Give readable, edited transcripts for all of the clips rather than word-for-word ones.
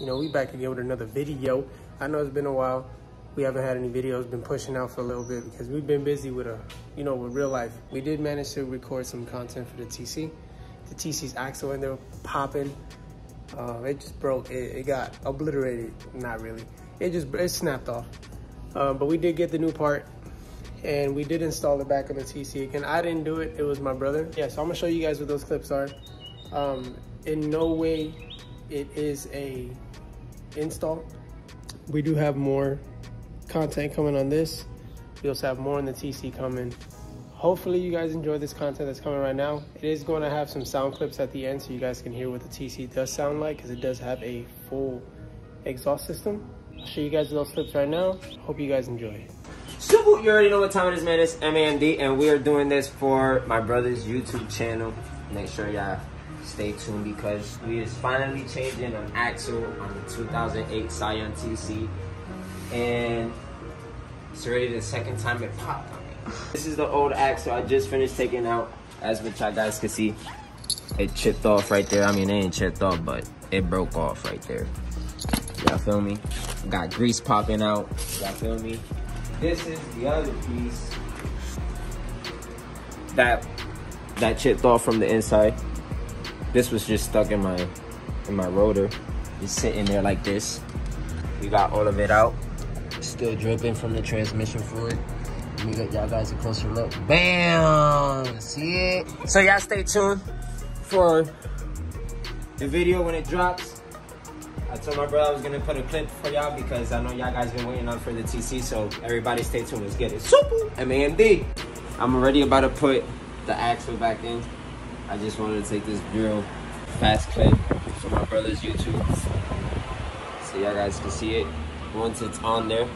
You know, we back again with another video. I know it's been a while. We haven't had any videos, been pushing out for a little bit because we've been busy with with real life. We did manage to record some content for the TC. The TC's axle in there popping. It just broke. It got obliterated. Not really. It snapped off. But we did get the new part. And we did install it back on the TC again. I didn't do it, it was my brother. Yeah, so I'm gonna show you guys what those clips are. In no way it is a install. We do have more content coming on this. We also have more on the TC coming. Hopefully you guys enjoy this content that's coming right now. It is gonna have some sound clips at the end so you guys can hear what the TC does sound like, because it does have a full exhaust system. I'll show you guys those clips right now. Hope you guys enjoy. So you already know what time it is, man. It's MAND, and we are doing this for my brother's YouTube channel. Make sure y'all stay tuned because we is finally changing an axle on the 2008 Scion TC, and it's already the second time it popped on me. This is the old axle I just finished taking out. As which y'all guys can see, it chipped off right there. I mean, it ain't chipped off, but it broke off right there. Y'all feel me? Got grease popping out. Y'all feel me? This is the other piece that chipped off from the inside. This was just stuck in my rotor. It's sitting there like this. We got all of it out. Still dripping from the transmission fluid. Let me get y'all guys a closer look. Bam! See it? So y'all stay tuned for the video when it drops. I told my brother I was gonna put a clip for y'all because I know y'all guys been waiting on for the TC, so everybody stay tuned, let's get it. Super! MAND! I'm already about to put the axle back in. I just wanted to take this real fast clip for my brother's YouTube, so y'all guys can see it. Once it's on there,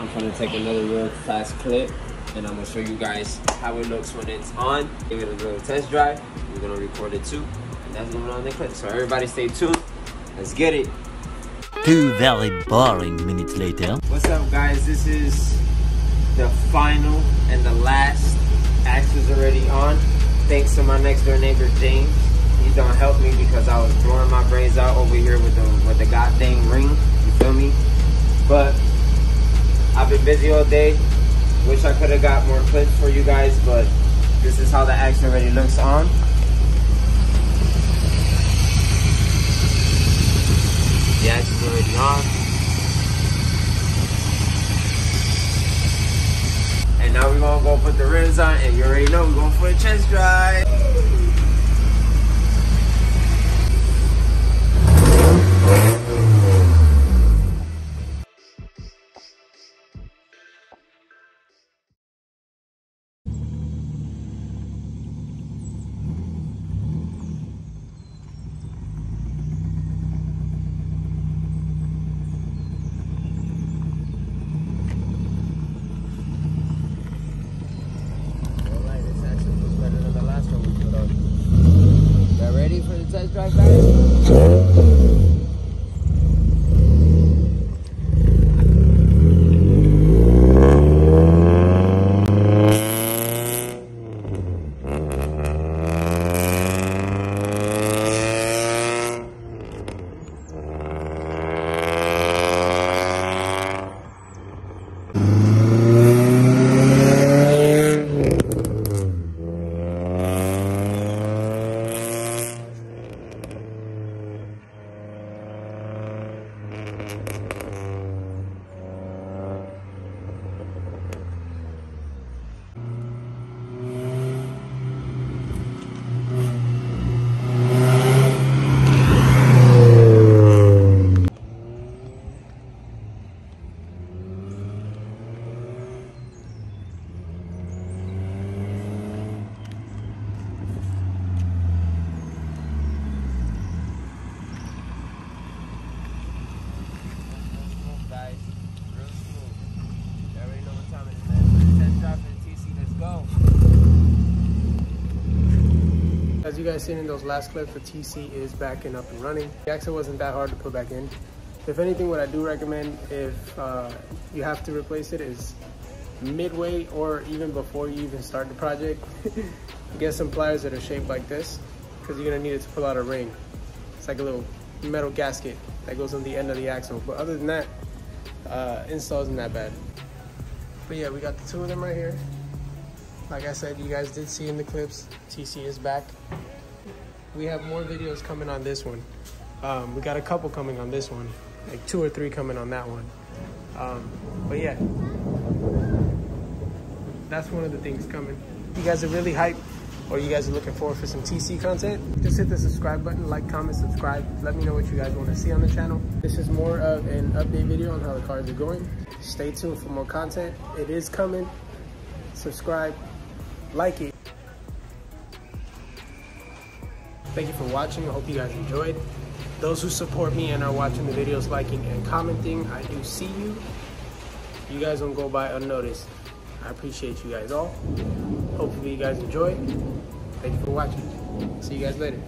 I'm gonna take another real fast clip and I'm gonna show you guys how it looks when it's on. Give it a little test drive. We're gonna record it too, and that's going on the clip, so everybody stay tuned. Let's get it. 2 very boring minutes later. What's up, guys? This is the final and the last. Axle's already on. Thanks to my next door neighbor, James. He done helped me because I was blowing my brains out over here with the goddamn ring. You feel me? But I've been busy all day. Wish I could have got more clips for you guys, but this is how the axle already looks on. The axle's already on. And now we're gonna go put the rims on, and you already know we're going for a test drive. Test drive back. As you guys seen in those last clips, the TC is back and up and running. The axle wasn't that hard to put back in. If anything, what I do recommend, if you have to replace it, is midway or even before you even start the project, get some pliers that are shaped like this, because you're gonna need it to pull out a ring. It's like a little metal gasket that goes on the end of the axle. But other than that, install isn't that bad. But yeah, we got the two of them right here. Like I said, you guys did see in the clips, TC is back. We have more videos coming on this one. We got a couple coming on this one, like 2 or 3 coming on that one. But yeah, that's one of the things coming. If you guys are really hyped, or you guys are looking forward for some TC content, just hit the subscribe button, like, comment, subscribe. Let me know what you guys want to see on the channel. This is more of an update video on how the cars are going. Stay tuned for more content. It is coming. Subscribe, like it. Thank you for watching. I hope you guys enjoyed. Those who support me and are watching the videos, liking and commenting, I do see you. You guys don't go by unnoticed. I appreciate you guys all. Hopefully you guys enjoy. Thank you for watching. See you guys later.